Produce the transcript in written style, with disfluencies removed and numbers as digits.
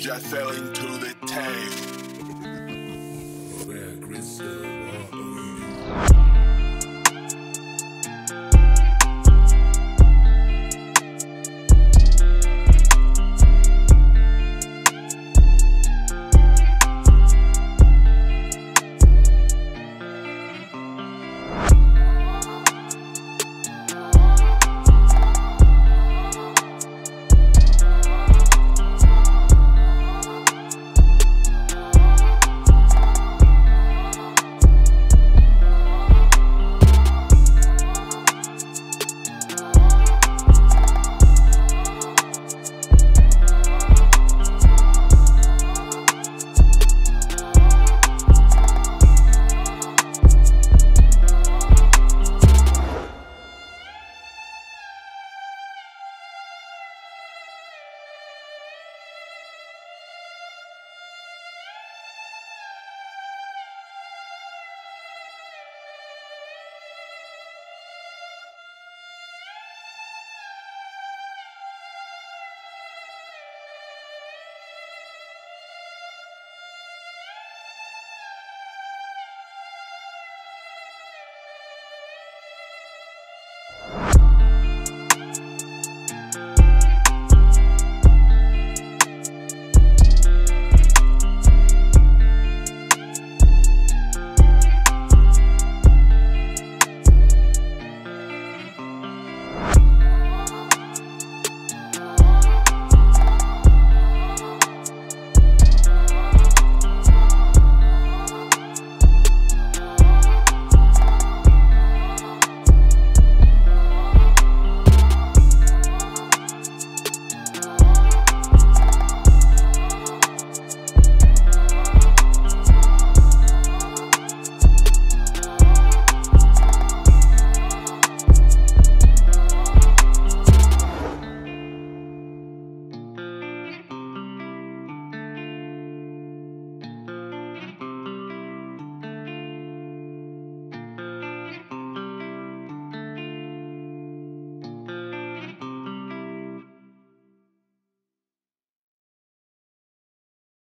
Just fell into the tank. Where crystal